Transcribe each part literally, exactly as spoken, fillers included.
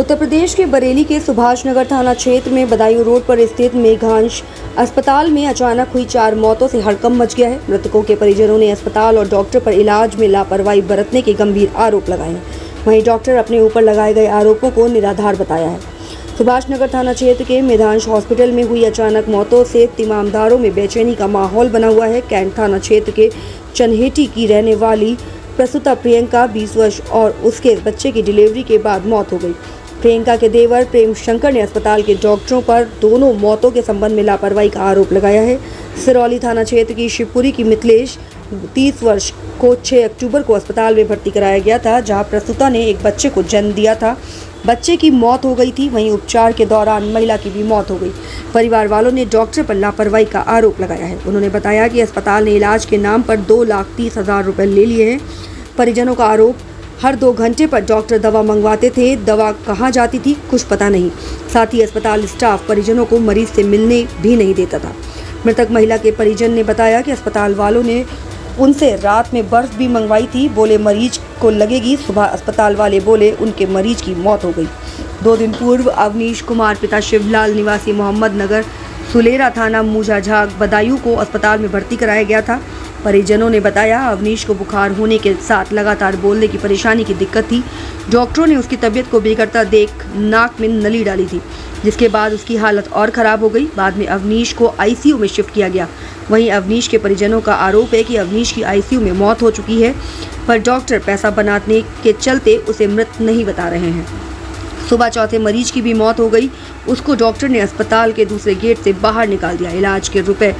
उत्तर प्रदेश के बरेली के सुभाषनगर थाना क्षेत्र में बदायूं रोड पर स्थित मेघांश अस्पताल में अचानक हुई चार मौतों से हड़कंप मच गया है। मृतकों के परिजनों ने अस्पताल और डॉक्टर पर इलाज में लापरवाही बरतने के गंभीर आरोप लगाए हैं। वहीं डॉक्टर अपने ऊपर लगाए गए आरोपों को निराधार बताया है। सुभाषनगर थाना क्षेत्र के मेघांश हॉस्पिटल में हुई अचानक मौतों से तीमामदारों में बेचैनी का माहौल बना हुआ है। कैंट थाना क्षेत्र के चन्हेटी की रहने वाली प्रसूता प्रियंका बीस वर्ष और उसके बच्चे की डिलीवरी के बाद मौत हो गई। प्रियंका के देवर प्रेम शंकर ने अस्पताल के डॉक्टरों पर दोनों मौतों के संबंध में लापरवाही का आरोप लगाया है। सिरौली थाना क्षेत्र की शिवपुरी की मिथिलेश तीस वर्ष को छह अक्टूबर को अस्पताल में भर्ती कराया गया था, जहां प्रसूता ने एक बच्चे को जन्म दिया था। बच्चे की मौत हो गई थी, वहीं उपचार के दौरान महिला की भी मौत हो गई। परिवार वालों ने डॉक्टर पर लापरवाही का आरोप लगाया है। उन्होंने बताया कि अस्पताल ने इलाज के नाम पर दो लाख तीस हज़ार रुपये ले लिए हैं। परिजनों का आरोप हर दो घंटे पर डॉक्टर दवा मंगवाते थे, दवा कहाँ जाती थी कुछ पता नहीं। साथ ही अस्पताल स्टाफ परिजनों को मरीज से मिलने भी नहीं देता था। मृतक महिला के परिजन ने बताया कि अस्पताल वालों ने उनसे रात में बर्फ भी मंगवाई थी, बोले मरीज को लगेगी, सुबह अस्पताल वाले बोले उनके मरीज की मौत हो गई। दो दिन पूर्व अवनीश कुमार पिता शिवलाल निवासी मोहम्मद नगर सुलेरा थाना मूझा झाग बदायूं को अस्पताल में भर्ती कराया गया था। परिजनों ने बताया अवनीश को बुखार होने के साथ लगातार बोलने की परेशानी की दिक्कत थी। डॉक्टरों ने उसकी तबीयत को बिगड़ता देख नाक में नली डाली थी, जिसके बाद उसकी हालत और ख़राब हो गई। बाद में अवनीश को आईसीयू में शिफ्ट किया गया। वहीं अवनीश के परिजनों का आरोप है कि अवनीश की आईसीयू में मौत हो चुकी है, पर डॉक्टर पैसा बनाने के चलते उसे मृत नहीं बता रहे हैं। सुबह चौथे मरीज की भी मौत हो गई, उसको डॉक्टर ने अस्पताल के दूसरे गेट से बाहर निकाल दिया। इलाज के रुपए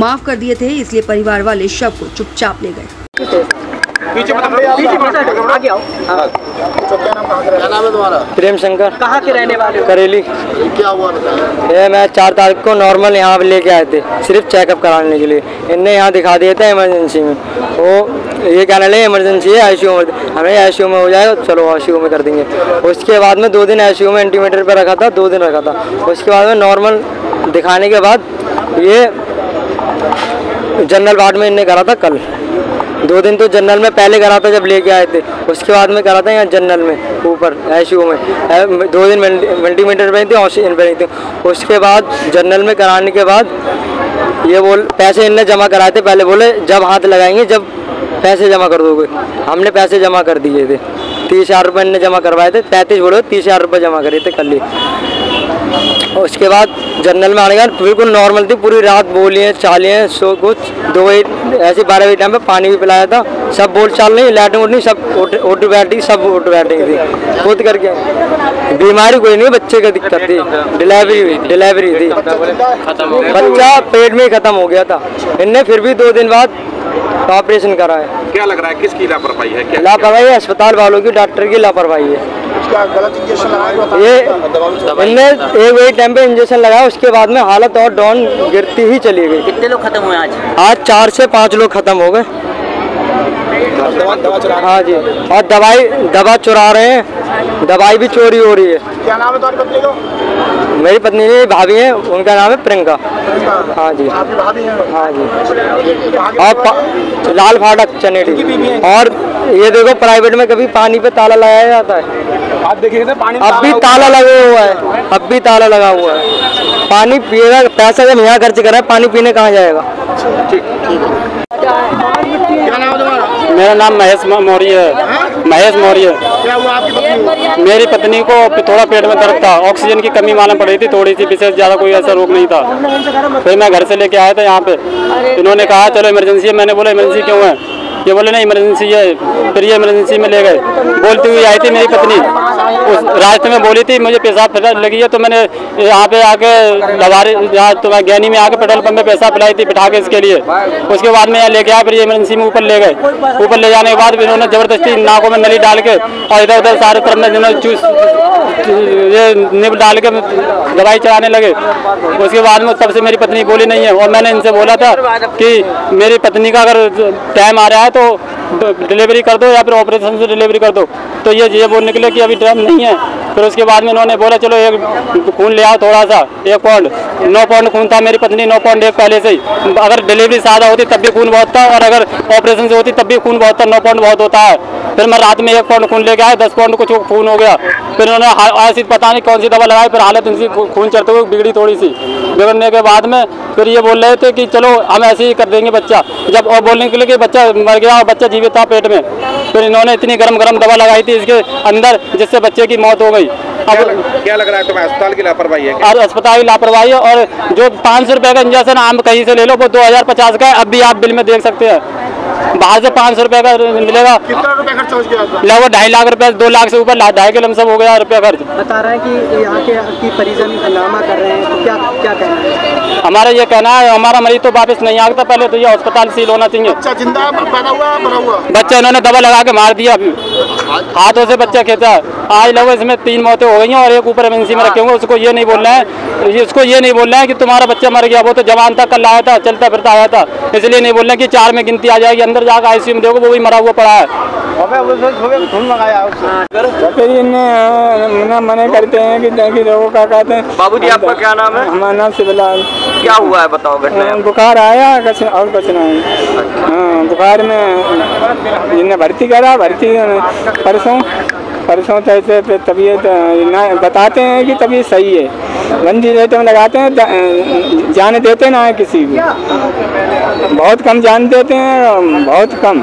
माफ कर दिए थे, इसलिए परिवार वाले शव को चुपचाप ले गए। प्रेम शंकर। कहाँ के रहने वाले? करेली। क्या हुआ? ये मैं चार तारीख को नॉर्मल यहाँ लेके आए थे, सिर्फ चेकअप कराने के लिए। इनने यहाँ दिखा दिया था इमरजेंसी में, वो ये कहने लगे इमरजेंसी है, आईसीयू में, हमें आईसीयू में हो जाएगा, चलो आईसीयू में कर देंगे। उसके बाद में दो दिन आईसीयू में एंटीमीटर पर रखा था, दो दिन रखा था। उसके बाद में नॉर्मल दिखाने के बाद ये जनरल वार्ड में इनने करा था कल। दो दिन तो जनरल में पहले करा था जब लेके आए थे, उसके बाद में करा था यहाँ जनरल में ऊपर आईसीयू में। दो दिन मल्टीमीटर पे थे, ऑक्सीजन पे थे। उसके बाद जनरल में कराने के बाद ये बोल पैसे इनने जमा कराए थे, पहले बोले जब हाथ लगाएंगे जब पैसे जमा कर दोगे। हमने पैसे जमा कर दिए थे, तीस हज़ार रुपये इनने जमा करवाए थे, पैंतीस बोलो तीस हज़ार रुपये जमा करे थे कल ही। उसके बाद जनरल में आने के बाद बिल्कुल नॉर्मल थी, पूरी रात बोलिए चालिए सो कुछ दो बजे ऐसे बारह बजे टाइम पे पानी भी पिलाया था। सब बोल चाल नहीं, लैटिन उठनी सब उठ बैठी, सब उठ बैठी थी खुद करके। बीमारी कोई नहीं, बच्चे का दिक्कत थी, डिलीवरी हुई डिलीवरी थी, बच्चा पेट में ही खत्म हो गया था। इनने फिर भी दो दिन बाद ऑपरेशन कराया। क्या लग रहा है किसकी लापरवाही है? क्या लापरवाही है? अस्पताल वालों की, डॉक्टर की लापरवाही है। गलत इंजेक्शन लगाया, ये इनने एक वही टाइम पे इंजेक्शन लगाया, उसके बाद में हालत और डाउन गिरती ही चली गई। कितने लोग खत्म हुए आज? आज चार से पाँच लोग खत्म हो गए। हाँ जी, और दवाई दवा चुरा रहे हैं, दवाई भी चोरी हो रही है। क्या नाम है तुम्हारी पत्नी का? मेरी पत्नी मेरी भाभी है, उनका नाम है प्रियंका। हाँ जी, हाँ जी, और लाल फाटक चनेटी। और ये देखो प्राइवेट में कभी पानी पे ताला लगाया जाता है, आप देखिए ना, पानी अब भी ताला लगा हुआ है, अब भी ताला लगा हुआ है। पानी पिएगा, पैसा जब यहाँ खर्च करा है, पानी पीने कहाँ जाएगा? ठीक ठीक। क्या नाम है तुम्हारा? मेरा नाम महेश मौर्य है। महेश मौर्य। क्या हुआ आपकी पत्नी? मेरी पत्नी को थोड़ा पेट में दर्द था, ऑक्सीजन की कमी मालूम पड़ रही थी थोड़ी सी, विशेष ज़्यादा कोई ऐसा रोग नहीं था। फिर मैं घर से लेके आया था यहाँ पे, इन्होंने कहा चलो इमरजेंसी है, मैंने बोला इमरजेंसी क्यों है? ये बोले नहीं इमरजेंसी है, फिर ये इमरजेंसी में ले गए। बोलती हुई आई थी मेरी पत्नी, उस रास्ते में बोली थी मुझे पेशाब फिसल लगी है, तो मैंने यहाँ पे आके लवारी यहाँ तो मैं गैनी में आके पेट्रोल पंप पे पेशाब पिलाई थी बिठा के इसके लिए। उसके बाद में यहाँ लेके आया, फिर ये इमरजेंसी में ऊपर ले गए। ऊपर ले जाने के बाद इन्होंने ज़बरदस्ती नाकों में नली डाल के और इधर उधर सारे तरफ में इन्होंने चूस ये निब डाल के दवाई चलाने लगे। उसके बाद में सबसे मेरी पत्नी बोली नहीं है, और मैंने इनसे बोला था कि मेरी पत्नी का अगर टाइम आ रहा है तो डिलीवरी कर दो या फिर ऑपरेशन से डिलीवरी कर दो। तो ये ये बोलने के लिए कि अभी टाइम नहीं है। फिर उसके बाद में उन्होंने बोला चलो एक खून ले आओ थोड़ा सा, एक पाउंड नौ पाउंड खून था, मेरी पत्नी नौ पाउंड एक पहले से ही। अगर डिलीवरी सादा होती तब भी खून बहुत था और अगर ऑपरेशन से होती तब भी खून बहुत था, नौ पाउंड बहुत होता है। फिर मैं रात में एक पाउंड खून लेके आया, दस पाउंड कुछ खून हो गया। फिर उन्होंने ऐसी पता नहीं कौन सी दवा लगाई, फिर हालत उनकी खून चढ़ते हुए बिगड़ी थोड़ी सी। बिगड़ने के बाद में फिर ये बोल रहे थे कि चलो हम ऐसे ही कर देंगे बच्चा, जब और बोलने के लिए कि बच्चा मर गया और बच्चा जीवित था पेट में। फिर इन्होंने इतनी गरम गरम दवा लगाई थी इसके अंदर जिससे बच्चे की मौत हो गई। अब क्या लग रहा है तुम्हें, अस्पताल की लापरवाही है? और अस्पताल की लापरवाही है। और जो पाँच सौ रुपये का इंजेक्शन आम कहीं से ले लो वो दो हज़ार पचास का है, अब भी आप बिल में देख सकते हैं। बाहर से पाँच सौ रुपये का मिलेगा। कितना रुपये खर्च हो गया? लगभग ढाई लाख रुपये, दो लाख से ऊपर, ढाई के लमसम हो गया रुपया खर्च। बता रहे हैं कि यहाँ के परिजन हंगामा कर रहे हैं, क्या क्या कहना है? हमारा ये कहना है हमारा मरीज तो वापस नहीं आता, पहले तो ये अस्पताल सील होना चाहिए। बच्चा जिंदा पैदा हुआ है, मरा हुआ? बच्चा इन्होंने दवा लगा के मार दिया, अभी हाथों से बच्चा खेता है। आज लोग इसमें तीन मौतें हो गई हैं और एक ऊपर एमरजेंसी में रखे हुए। उसको ये नहीं बोलना है, इसको ये नहीं बोलना है कि तुम्हारा बच्चा मर गया, वो तो जवान था, कल आया था, चलता फिरता आया था। इसलिए नहीं बोलना कि चार में गिनती आ जाएगी, अंदर जाकर आईसीयू में देखो वो भी मरा हुआ पड़ा है। मना करते हैं कि लोगों का कहते हैं। बाबू जी आपका क्या नाम है? हमारा नाम शिवलाल। क्या हुआ है बताओ? बुखार आया और कुछ नहीं, बुखार में जिन्हें भर्ती करा, भर्ती परसों परसों तैसे तबीयत ना बताते हैं कि तबीयत सही है, बंदी रेट में लगाते हैं, जाने देते ना है किसी को, बहुत कम जान देते हैं, बहुत कम।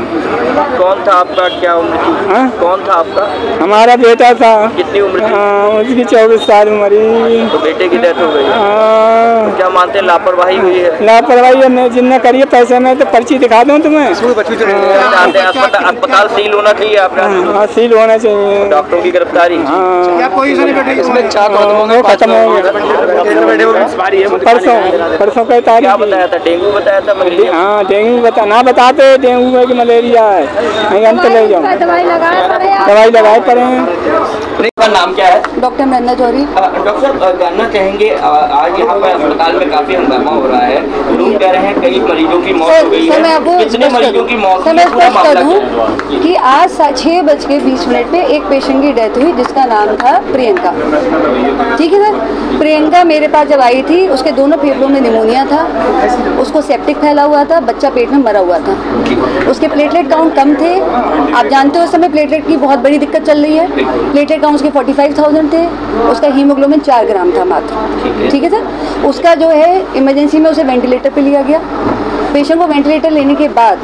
कौन था आपका, क्या उम्र थी? हाँ? कौन था आपका? हमारा बेटा था। कितनी उम्र थी? हाँ, उसकी चौबीस साल उम्र ही। तो बेटे की डेथ हो गई। हाँ। क्या मानते हैं लापरवाही हुई है? लापरवाही है, जिन्हें करिए पैसे में तो पर्ची दिखा दूँ तुम्हें। अस्पताल सील होना चाहिए आपका। हाँ सील होना चाहिए, डॉक्टरों की गिरफ्तारी। हाँ खत्म हो गया। परसों परसों का तारीख बताया था, डेंगू बताया था। हाँ डेंगू बता ना बताते, डेंगू है कि मलेरिया है, ले जाओ। दवाई लगाए पड़े हैं। नाम क्या है? डॉक्टर महेंद्र चौधरी। डॉक्टर जानना चाहेंगे आज यहाँ पर अस्पताल में काफी हंगामा हो रहा है, लोग कह रहे हैं कई मरीजों की मौत हो गई है, कितने मरीजों की मौत? मैं स्पष्ट कर दूं कि आज छह बज के बीस मिनट में एक पेशेंट की डेथ हुई जिसका नाम था प्रियंका, ठीक है सर। प्रियंका मेरे पास जब आई थी उसके दोनों फेफड़ों में निमोनिया था, उसको सेप्टिक फैला हुआ था, बच्चा पेट में मरा हुआ था, उसके प्लेटलेट काउंट कम थे। आप जानते हो उस समय प्लेटलेट की बहुत बड़ी दिक्कत चल रही है, प्लेटलेट काउंट उसके पैंतालीस हज़ार थे, उसका हीमोग्लोबिन चार ग्राम था मात्र, ठीक है सर। उसका जो है इमरजेंसी में उसे वेंटिलेटर पे लिया गया। पेशेंट को वेंटिलेटर लेने के बाद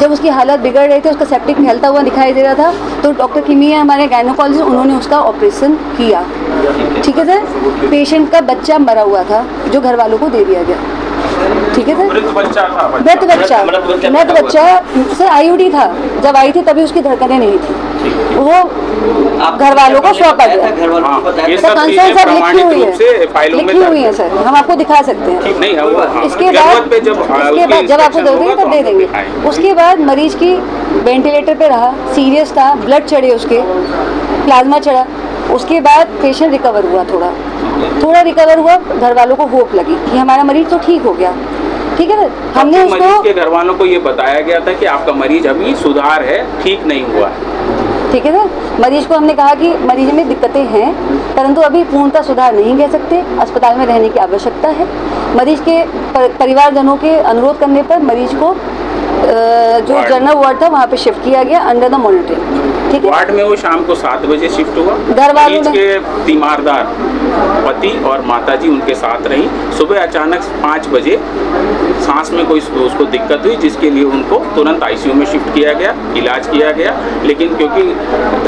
जब उसकी हालत बिगड़ रही थी, उसका सेप्टिक फैलता हुआ दिखाई दे रहा था, तो डॉक्टर किमिया हमारे गायनोकोलॉजिस्ट उन्होंने उसका ऑपरेशन किया, ठीक है सर। पेशेंट का बच्चा मरा हुआ था जो घर वालों को दे दिया गया, ठीक है सर। मृत बच्चा मृत बच्चा सर आईयूडी था, जब आई थी तभी उसकी धड़कने नहीं थी, वो घर वालों को सौंपा गया। कंसर्न सर लिखी हुई है, लिखी हुई है सर, हम आपको दिखा सकते हैं। इसके बाद इसके बाद जब आपको दे देंगे तब दे देंगे। उसके बाद मरीज की वेंटिलेटर पे रहा, सीरियस था, ब्लड चढ़े, उसके प्लाज्मा चढ़ा, उसके बाद पेशेंट रिकवर हुआ, थोड़ा थोड़ा रिकवर हुआ, घर वालों को होप लगी कि हमारा मरीज तो ठीक हो गया, ठीक है सर। हमने उसको मरीज के घर वालों को ये बताया गया था कि आपका मरीज अभी सुधार है, ठीक नहीं हुआ है, ठीक है सर। मरीज को हमने कहा कि मरीज में दिक्कतें हैं परंतु अभी पूर्णतः सुधार नहीं कह सकते, अस्पताल में रहने की आवश्यकता है। मरीज के पर, परिवारजनों के अनुरोध करने पर मरीज को जो जनरल वार्ड था वहाँ पे शिफ्ट किया गया अंडर द मॉनिटरिंग, ठीक है। वार्ड में वो शाम को सात बजे शिफ्ट हुआ। घर वालों के तीमारदार पति और माताजी उनके साथ रही। सुबह अचानक पाँच बजे सांस में कोई उसको दिक्कत हुई जिसके लिए उनको तुरंत आईसीयू में शिफ्ट किया गया, इलाज किया गया, लेकिन क्योंकि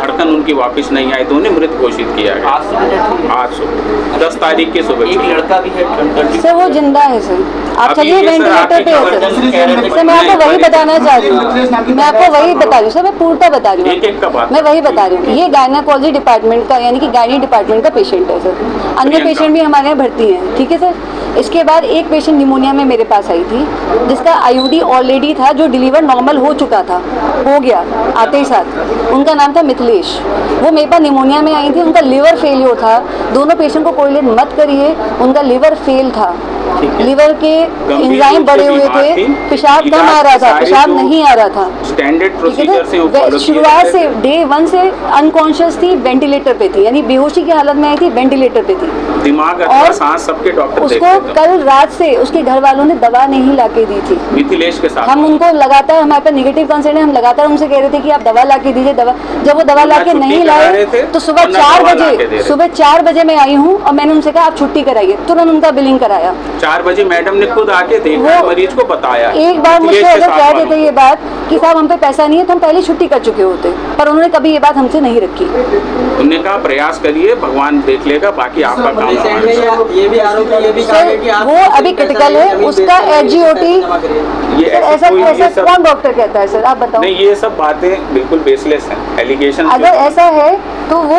धड़कन उनकी वापस नहीं आई तो उन्हें मृत घोषित किया गया। आज सुबह दस तारीख के सुबह। एक लड़का भी है सर, वो जिंदा है सर। आप चलिए वेंटिलेटर पे है सर, मैं आपको वही बताना चाहती हूँ, मैं आपको वही बता रही हूँ सर, मैं पूर्णता बता रही हूँ, मैं वही बता रही हूँ। ये गायनाकोलॉजी डिपार्टमेंट का यानी कि गायनी डिपार्टमेंट का पेशेंट है सर, अन्य पेशेंट भी हमारे यहाँ भर्ती हैं, ठीक है सर। इसके बाद एक पेशेंट निमोनिया में मेरे पास आई थी जिसका आईयूडी ऑलरेडी था, जो डिलीवर नॉर्मल हो चुका था, हो गया आते ही साथ। उनका नाम था मिथिलेश, वो मेरे पास निमोनिया में आई थी, उनका लीवर फेलियर था। दोनों पेशेंट को कोरिलेट मत करिए, उनका लीवर फेल था, लीवर के एंजाइम बढ़े हुए थे, पेशाब कम आ रहा था, पेशाब नहीं आ रहा था। स्टैंडर्ड प्रोसीजर से शुरुआत से डे वन से अनकॉन्शियस थी, वेंटिलेटर पे थी, यानी बेहोशी की हालत में आई थी, वेंटिलेटर पे थी। दिमाग और सांस सबके डॉक्टर उसको कल रात से उसके घर वालों ने दवा नहीं लाके दी थी मिथिलेश के साथ। हम उनको लगातार, हमारे पे निगेटिव कंसर्न है, हम लगातार उनसे कह रहे थे कि आप दवा लाके दीजिए दवा। जब वो दवा लाके नहीं लाए तो सुबह चार बजे सुबह चार बजे मैं आई हूँ और मैंने उनसे कहा आप छुट्टी कराइए, तुरंत उनका बिलिंग कराया। चार बजे मैडम ने खुद आके देखा, मरीज को बताया। एक बार मुझे अगर कह देते ये बात कि साहब हम पे पैसा नहीं है तो हम पहले छुट्टी कर चुके होते, पर उन्होंने कभी ये बात हमसे नहीं रखी। उन्होंने कहा प्रयास करिए, भगवान देख लेगा, बाकी आपका काम। ये भी आरोप है, ये भी कहा है कि आप वो अभी क्रिटिकल है, उसका एच जी ओ टी। ऐसा ऐसा कौन डॉक्टर कहता है सर, आप बताओ। नहीं, ये सब बातें बिल्कुल बेसलेस हैं, एलिगेशन। अगर ऐसा है तो वो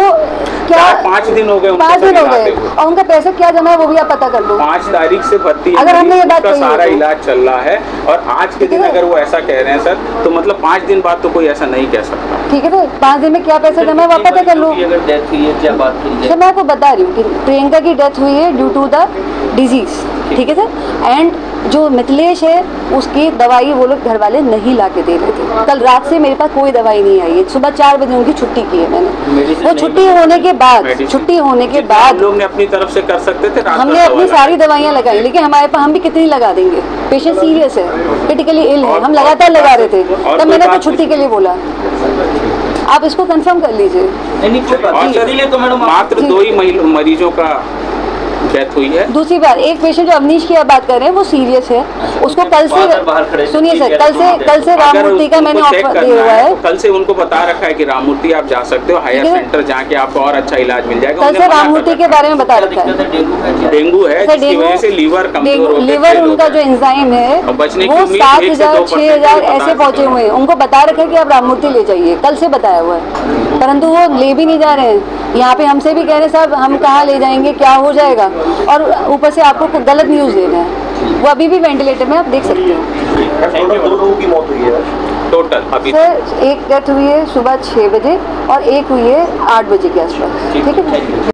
क्या पाँच दिन हो गए पाँच दिन हो गए और उनका पैसा क्या जमा है वो भी आप पता कर लो। पाँच तारीख से भर्ती, अगर हमने ये बात कही, सारा इलाज चल रहा है और आज के दिन अगर वो ऐसा कह रहे हैं सर तो मतलब पाँच दिन बाद तो कोई ऐसा नहीं कह सकता। ठीक है, तो पाँच दिन में क्या पैसा जमा है वो आप पता कर लो। अगर डेथ हुई है, क्या बात हुई है, मैं आपको बता रही हूँ कि प्रियंका की डेथ हुई है ड्यू टू द डिजीज। ठीक है सर, एंड जो मिथिलेश है उसकी दवाई वो लोग घर वाले नहीं ला के दे रहे थे। कल रात से मेरे पास कोई दवाई नहीं आई है, सुबह चार बजे उनकी छुट्टी की है मैंने। वो छुट्टी होने के बाद छुट्टी होने के बाद लोग ने अपनी तरफ से कर सकते थे, हमने अपनी सारी दवाइयाँ लगाई, लेकिन हमारे पास हम भी कितनी लगा देंगे। पेशेंट सीरियस है, क्रिटिकली इल है, हम लगातार लगा रहे थे। तब मैंने तो छुट्टी के लिए बोला, आप इसको कंफर्म कर लीजिए। तो मैडम मात्र दो ही मरीजों का डेथ हुई है। दूसरी बात, एक पेशेंट जो अवनीश की आप बात कर रहे हैं वो सीरियस है, उसको कल से, सुनिए सर, कल से कल से राममूर्ति का मैंने ऑफर दिया हुआ है। कल से उनको बता रखा है कि राममूर्ति आप जा सकते हो, हायर सेंटर जाके आपको और अच्छा इलाज मिल जाएगा। कल से राममूर्ति के बारे में बता रखा है। डेंगू है, जिसकी वजह से लीवर कमजोर हो गया, लीवर उनका जो एंजाइम है वो सात हजार छह हजार ऐसे पहुँचे हुए हैं। उनको बता रखा है कि आप राममूर्ति ले जाइए, कल से बताया हुआ है, परंतु वो ले भी नहीं जा रहे हैं। यहाँ पे हमसे भी कह रहे हैं साहब हम कहाँ ले जाएंगे, क्या हो जाएगा, और ऊपर से आपको गलत न्यूज़ देना है। वो अभी भी वेंटिलेटर में आप देख सकते हो। दो लोगों की मौत हुई है टोटल अभी सर, एक डेथ हुई है सुबह छः बजे और एक हुई है आठ बजे के आसपास। ठीक है।